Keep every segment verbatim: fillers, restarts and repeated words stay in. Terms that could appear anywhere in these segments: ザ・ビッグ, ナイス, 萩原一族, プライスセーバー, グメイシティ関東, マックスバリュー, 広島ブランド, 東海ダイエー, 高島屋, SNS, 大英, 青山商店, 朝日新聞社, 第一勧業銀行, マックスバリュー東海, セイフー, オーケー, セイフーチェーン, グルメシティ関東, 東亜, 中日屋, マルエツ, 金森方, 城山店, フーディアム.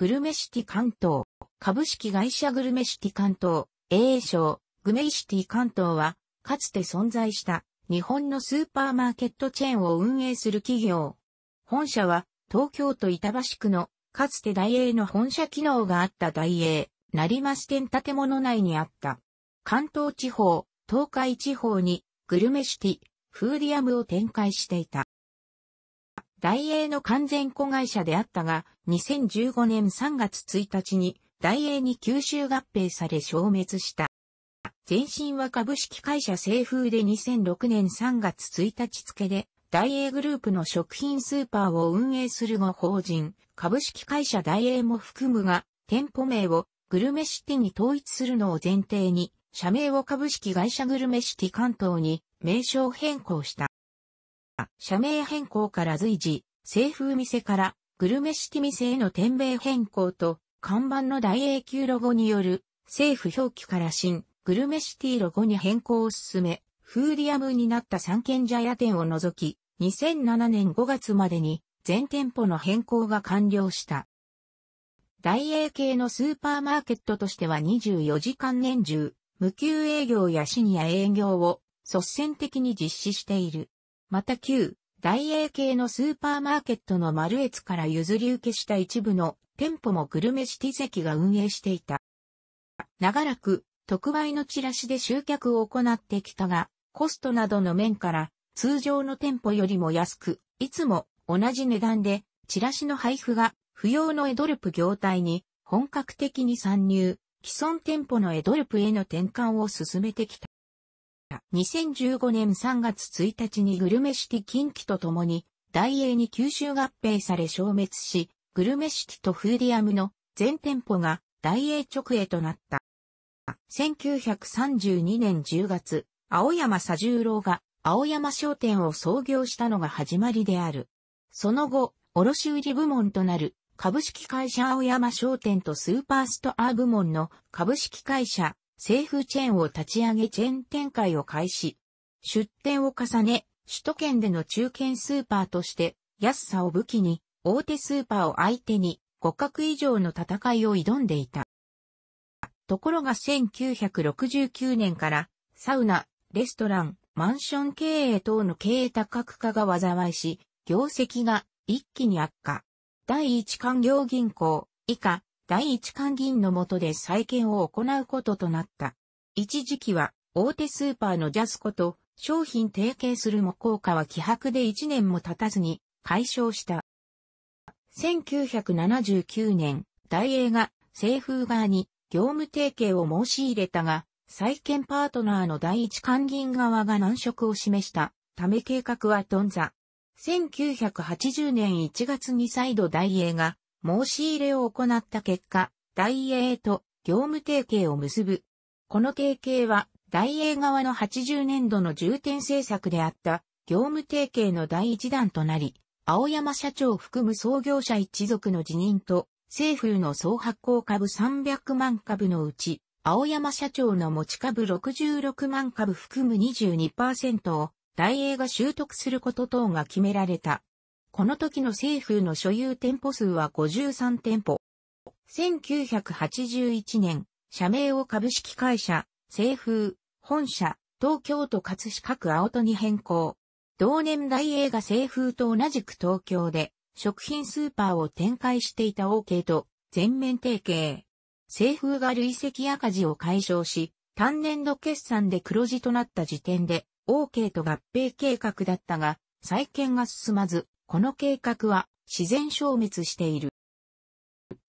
グルメシティ関東、株式会社グルメシティ関東、英称、グメイシティ関東は、かつて存在した日本のスーパーマーケットチェーンを運営する企業。本社は、東京都板橋区の、かつてダイエーの本社機能があったダイエー、成増店建物内にあった。関東地方、東海地方に、グルメシティ、フーディアムを展開していた。ダイエーの完全子会社であったが、にせんじゅうごねんさんがつついたちに、ダイエーに吸収合併され消滅した。前身は株式会社セイフーでにせんろくねんさんがつついたち付で、ダイエーグループの食品スーパーを運営するご法人、株式会社ダイエーも含むが、店舗名をグルメシティに統一するのを前提に、社名を株式会社グルメシティ関東に名称変更した。社名変更から随時、セイフー店からグルメシティ店への店名変更と、看板のダイエー級ロゴによる、セイフー表記から新、グルメシティロゴに変更を進め、フーディアムになった三軒茶屋店を除き、にせんななねんごがつまでに全店舗の変更が完了した。ダイエー系のスーパーマーケットとしてはにじゅうよじかん年中、無給営業やシニア営業を率先的に実施している。また旧、ダイエー系のスーパーマーケットのマルエツから譲り受けした一部の店舗もグルメシティ関が運営していた。長らく特売のチラシで集客を行ってきたが、コストなどの面から、通常の店舗よりも安く、いつも同じ値段で、チラシの配布が不要のイーディーエルピー業態に本格的に参入、既存店舗のイーディーエルピーへの転換を進めてきた。にせんじゅうごねんさんがつついたちにグルメシティ近畿とともに、ダイエーに吸収合併され消滅し、グルメシティとフーディアムの全店舗がダイエー直営となった。せんきゅうひゃくさんじゅうにねんじゅうがつ、青山佐十郎が、青山商店を創業したのが始まりである。その後、卸売部門となる株式会社青山商店とスーパーストア部門の株式会社セイフーチェーンを立ち上げチェーン展開を開始。出店を重ね、首都圏での中堅スーパーとして安さを武器に大手スーパーを相手に互角以上の戦いを挑んでいた。ところがせんきゅうひゃくろくじゅうきゅうねんからサウナ、レストラン、マンション経営等の経営多角化が災いし、業績が一気に悪化。第一勧業銀行、以下、第一勧銀の下で再建を行うこととなった。一時期は、大手スーパーのジャスコと商品提携するも効果は希薄でいちねんも経たずに解消した。せんきゅうひゃくななじゅうきゅうねん、ダイエーがセイフー側に業務提携を申し入れたが、再建パートナーの第一勧銀側が難色を示したため計画は頓挫。せんきゅうひゃくはちじゅうねんいちがつに再度ダイエーが申し入れを行った結果、ダイエーと業務提携を結ぶ。この提携はダイエー側のはちじゅうねんどの重点政策であった業務提携の第一弾となり、青山社長を含む創業者一族の辞任と、セイフーの総発行株さんびゃくまんかぶのうち、青山社長の持ち株ろくじゅうろくまんかぶ含む にじゅうにパーセント をダイエーが習得すること等が決められた。この時のセイフーの所有店舗数はごじゅうさんてんぽ。せんきゅうひゃくはちじゅういちねん、社名を株式会社、セイフー、本社、東京都葛飾区青戸に変更。同年ダイエーがセイフーと同じく東京で食品スーパーを展開していたオーケーと全面提携。セイフーが累積赤字を解消し、単年度決算で黒字となった時点で、オーケーと合併計画だったが、再建が進まず、この計画は自然消滅している。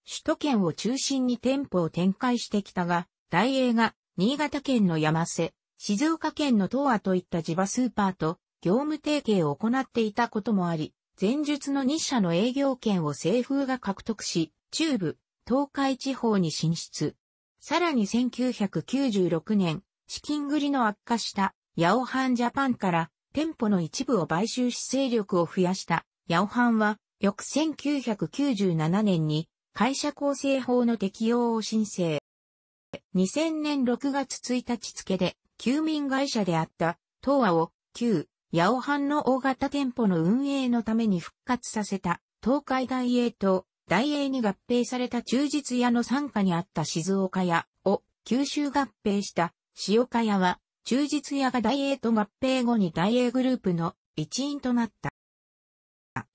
首都圏を中心に店舗を展開してきたが、ダイエーが新潟県の山瀬、静岡県の東亜といった地場スーパーと業務提携を行っていたこともあり、前述のにしゃの営業権をセイフーが獲得し、中部、東海地方に進出。さらにせんきゅうひゃくきゅうじゅうろくねん、資金繰りの悪化した、ヤオハンジャパンから、店舗の一部を買収し勢力を増やした、ヤオハンは、翌せんきゅうひゃくきゅうじゅうななねんに、会社構成法の適用を申請。にせんねんろくがつついたち付で、休眠会社であった、東亜を、旧、ヤオハンの大型店舗の運営のために復活させた、東海ダイエーと、大英に合併された中日屋の傘下にあった静岡屋を九州合併したShizuokayaは中日屋が大英と合併後に大英グループの一員となった。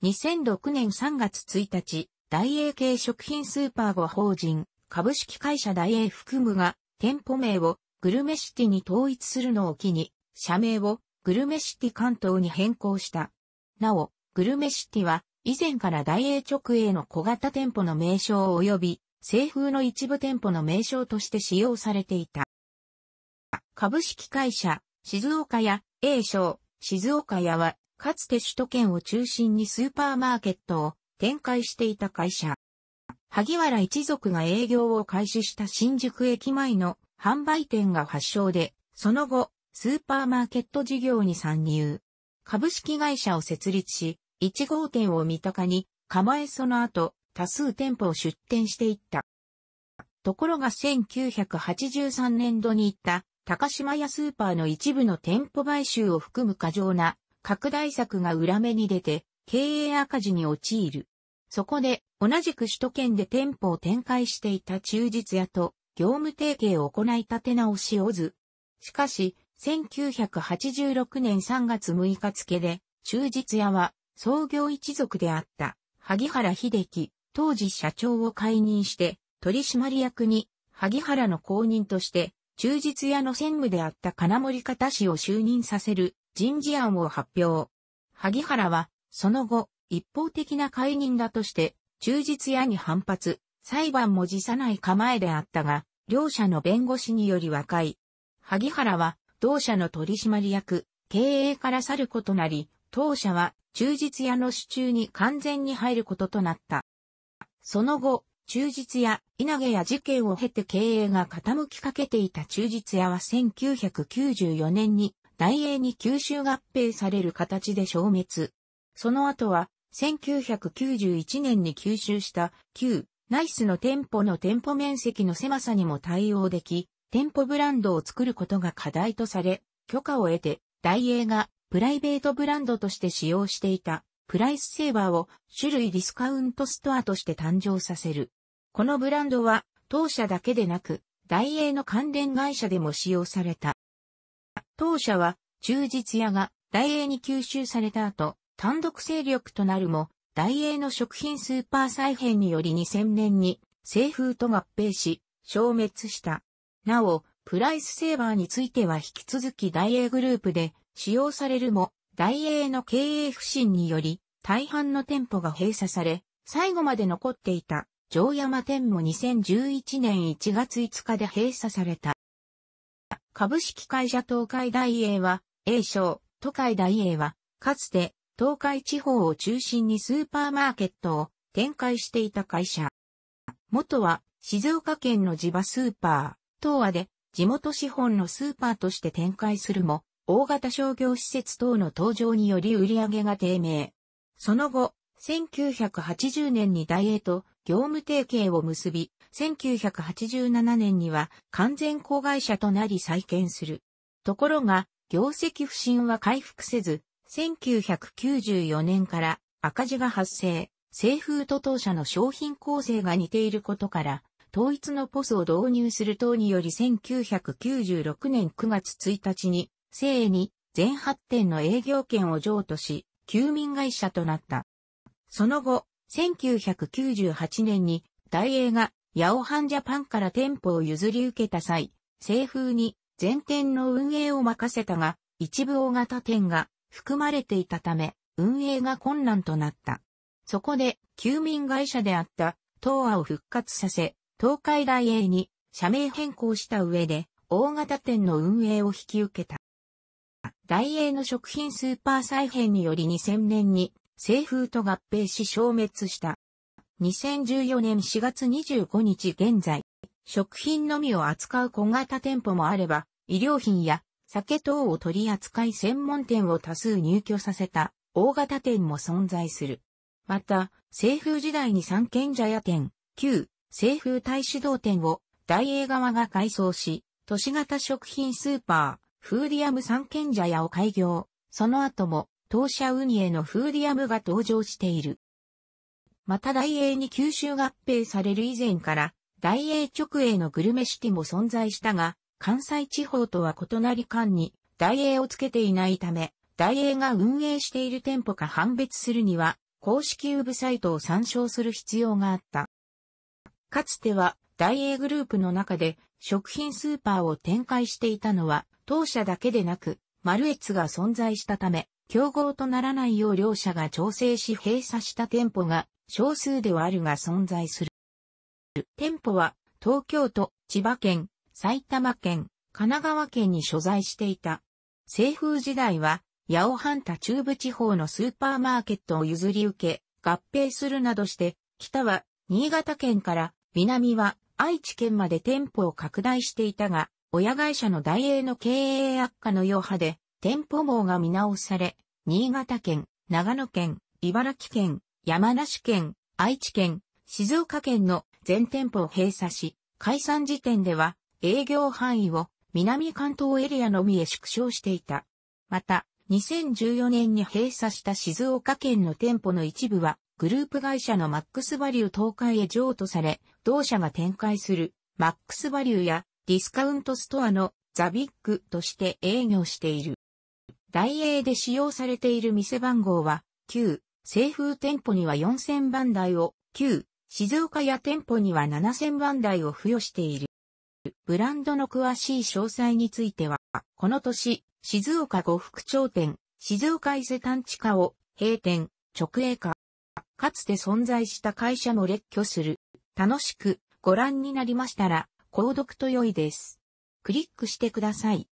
にせんろくねんさんがつついたち、大英系食品スーパーご法人株式会社大英含むが店舗名をグルメシティに統一するのを機に社名をグルメシティ関東に変更した。なお、グルメシティは以前から大英直営の小型店舗の名称及びセイフーの一部店舗の名称として使用されていた。株式会社Shizuokaya、英称Shizuokayaはかつて首都圏を中心にスーパーマーケットを展開していた会社。萩原一族が営業を開始した新宿駅前の販売店が発祥で、その後、スーパーマーケット事業に参入。株式会社を設立し、いちごうてんを三鷹に構えその後、多数店舗を出店していった。ところがせんきゅうひゃくはちじゅうさんねんどに行った高島屋スーパーの一部の店舗買収を含む過剰な拡大策が裏目に出て、経営赤字に陥る。そこで、同じく首都圏で店舗を展開していた中日屋と業務提携を行い立て直しを図。しかし、せんきゅうひゃくはちじゅうろくねんさんがつむいか付で、中日屋は創業一族であった萩原秀樹、当時社長を解任して、取締役に萩原の後任として、中日屋の専務であった金森方氏を就任させる人事案を発表。萩原は、その後、一方的な解任だとして、中日屋に反発、裁判も辞さない構えであったが、両者の弁護士により和解。萩原は、同社の取締役、経営から去ることなり、当社は、中日屋の手中に完全に入ることとなった。その後、中日屋、稲毛屋事件を経て経営が傾きかけていた中日屋はせんきゅうひゃくきゅうじゅうよねんに、大英に九州合併される形で消滅。その後は、せんきゅうひゃくきゅうじゅういちねんに吸収した旧ナイスの店舗の店舗面積の狭さにも対応でき、店舗ブランドを作ることが課題とされ、許可を得て、大英がプライベートブランドとして使用していたプライスセーバーを種類ディスカウントストアとして誕生させる。このブランドは当社だけでなく、大英の関連会社でも使用された。当社は中日屋が大英に吸収された後、単独勢力となるも、大英の食品スーパー再編によりにせんねんに、セイフーと合併し、消滅した。なお、プライスセーバーについては引き続き大英グループで使用されるも、大英の経営不振により、大半の店舗が閉鎖され、最後まで残っていた、城山店もにせんじゅういちねんいちがついつかで閉鎖された。株式会社東海大英は、英称、東海大英は、かつて、東海地方を中心にスーパーマーケットを展開していた会社。元は静岡県の地場スーパー、東和で地元資本のスーパーとして展開するも、大型商業施設等の登場により売り上げが低迷。その後、せんきゅうひゃくはちじゅうねんに大英と業務提携を結び、せんきゅうひゃくはちじゅうななねんには完全子会社となり再建する。ところが、業績不振は回復せず、せんきゅうひゃくきゅうじゅうよねんから赤字が発生、セイフーと当社の商品構成が似ていることから、統一のポスを導入する等によりせんきゅうひゃくきゅうじゅうろくねんくがつついたちに、セイに全はってんの営業権を譲渡し、休眠会社となった。その後、せんきゅうひゃくきゅうじゅうはちねんに大英がヤオハンジャパンから店舗を譲り受けた際、セイフーに全店の運営を任せたが、一部大型店が、含まれていたため、運営が困難となった。そこで、休眠会社であった、東和を復活させ、東海大英に社名変更した上で、大型店の運営を引き受けた。大英の食品スーパー再編によりにせんねんに、セイフーと合併し消滅した。にせんじゅうよねんしがつにじゅうごにち現在、食品のみを扱う小型店舗もあれば、衣料品や、酒等を取り扱い専門店を多数入居させた大型店も存在する。また、セイフー時代に三軒茶屋店、旧セイフー大師堂店を大英側が改装し、都市型食品スーパー、フーディアム三軒茶屋を開業。その後も、当社ウニエのフーディアムが登場している。また大英に吸収合併される以前から、大英直営のグルメシティも存在したが、関西地方とは異なり間に大英をつけていないため、大英が運営している店舗か判別するには、公式ウェブサイトを参照する必要があった。かつては、大英グループの中で食品スーパーを展開していたのは、当社だけでなく、マルエツが存在したため、競合とならないよう両社が調整し閉鎖した店舗が少数ではあるが存在する。店舗は東京都、千葉県、埼玉県、神奈川県に所在していた。セイフー時代は、八尾半田中部地方のスーパーマーケットを譲り受け、合併するなどして、北は新潟県から南は愛知県まで店舗を拡大していたが、親会社の大英の経営悪化の余波で、店舗網が見直され、新潟県、長野県、茨城県、山梨県、愛知県、静岡県の全店舗を閉鎖し、解散時点では営業範囲を南関東エリアのみへ縮小していた。また、にせんじゅうよねんに閉鎖した静岡県の店舗の一部は、グループ会社のマックスバリュー東海へ譲渡され、同社が展開するマックスバリューやディスカウントストアのザ・ビッグとして営業している。大英で使用されている店番号はきゅう、セイフー店舗にはよんせんばんだいを、きゅう、Shizuokaya店舗にはななせんばんだいを付与している。ブランドの詳しい詳細については、この年、静岡呉服町店、静岡伊勢丹地下を閉店、直営化。かつて存在した会社も列挙する。楽しくご覧になりましたら、購読と良いです。クリックしてください。